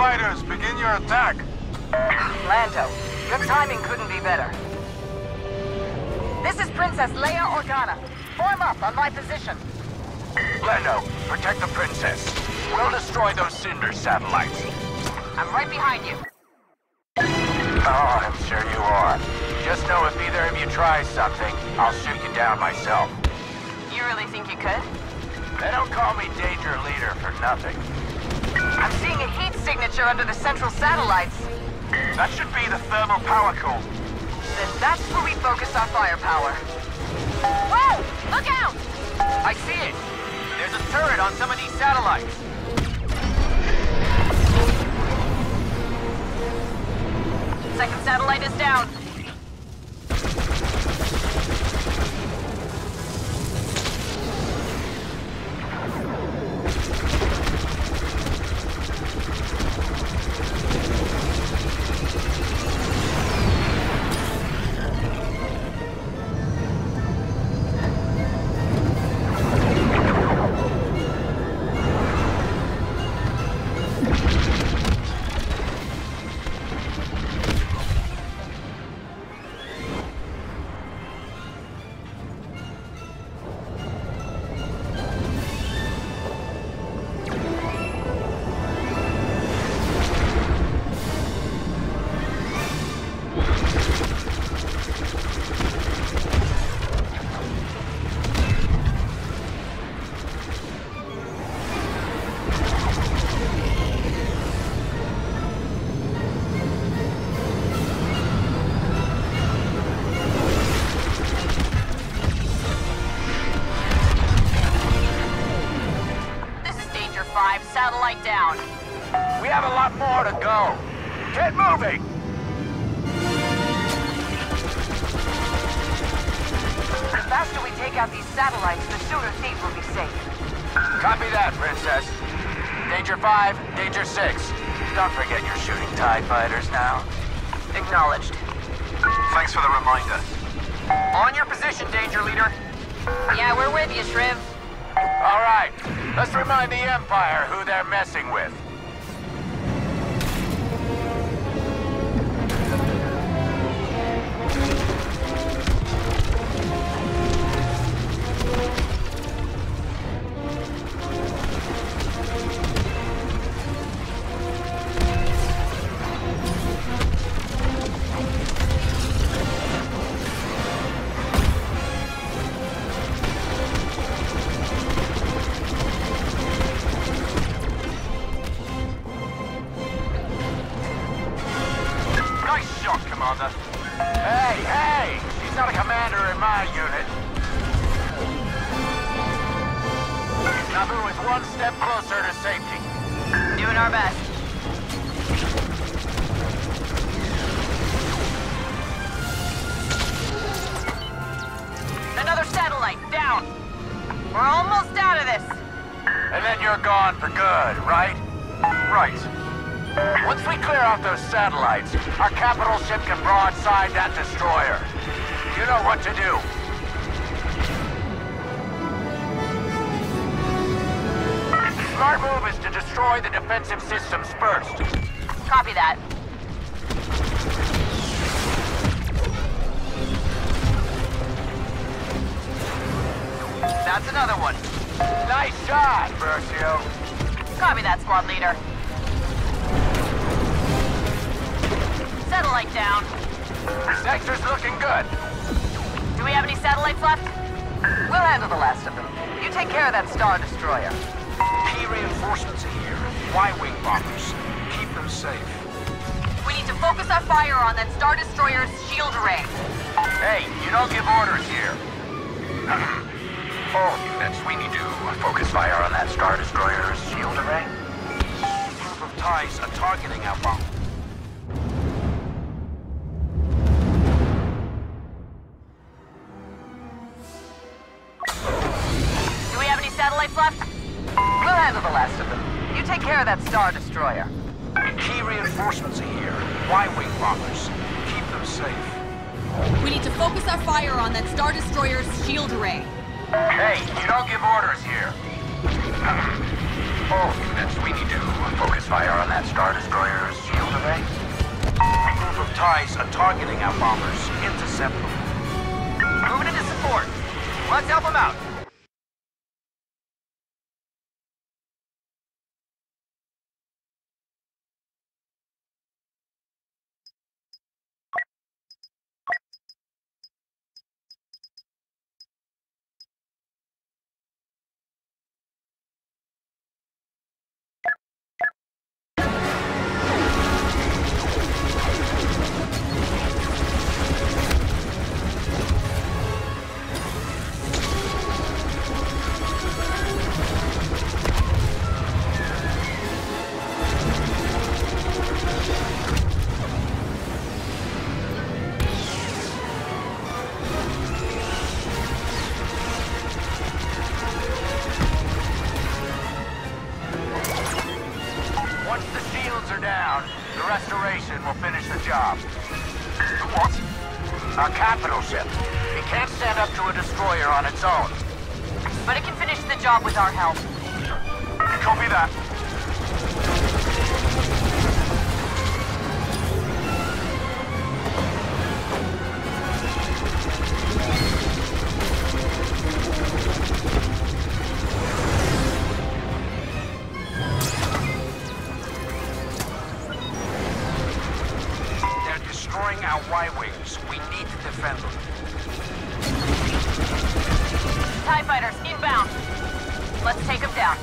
fighters, begin your attack. Lando, your timing couldn't be better. This is Princess Leia Organa. Form up on my position. Lando, protect the princess. We'll destroy those cinder satellites. I'm right behind you. Oh, I'm sure you are. Just know if either of you tries something, I'll shoot you down myself. You really think you could? They don't call me Danger Leader for nothing. I'm seeing a heat signature under the central satellites. That should be the thermal power core. Then that's where we focus our firepower. Whoa! Look out! I see it. There's a turret on some of these satellites. Second satellite is down. Down. We have a lot more to go. Get moving! The faster we take out these satellites, the sooner Theed will be safe. Copy that, Princess. Danger 5, Danger 6. Don't forget you're shooting TIE fighters now. Acknowledged. Thanks for the reminder. On your position, Danger Leader. Yeah, we're with you, Shriv. All right. Let's remind the Empire who they're messing with. Hey! She's not a commander in my unit. Nabu is one step closer to safety. Doing our best. Another satellite down. We're almost out of this. And then you're gone for good, right? Right. Once we clear out those satellites, our capital ship can broadside that destroyer. You know what to do. The smart move is to destroy the defensive systems first. Copy that. That's another one. Nice shot, Versio. Copy that, squad leader. Satellite down. Sector's looking good. Do we have any satellites left? We'll handle the last of them. You take care of that Star Destroyer. Key reinforcements are here. Y-Wing bombers. Keep them safe. We need to focus our fire on that Star Destroyer's shield array. Hey, you don't give orders here. All units, we need to focus fire on that Star Destroyer's shield array. A group of TIEs are targeting our bomb. That Star Destroyer. Key reinforcements are here. Y-Wing bombers. Keep them safe. We need to focus our fire on that Star Destroyer's shield array. Hey, you don't give orders here. full as we need to focus fire on that Star Destroyer's shield array. A group of TIEs are targeting our bombers. Intercept them. Moving into support. Let's help them out. Y-Wings, we need to defend them. TIE fighters inbound. Let's take them down.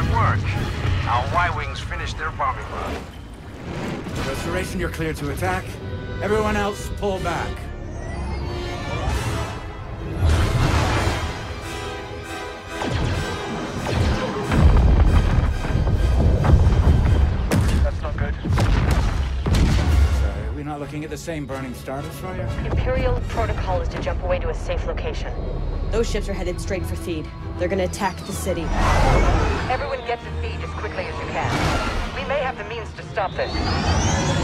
Good work. Our Y-Wings finished their bombing run. Restoration, you're clear to attack. Everyone else, pull back. That's not good. Sorry, we're not looking at the same burning star destroyer. Imperial protocol is to jump away to a safe location. Those ships are headed straight for Theed. They're gonna attack the city. Everyone get to Theed as quickly as you can. We may have the means to stop this.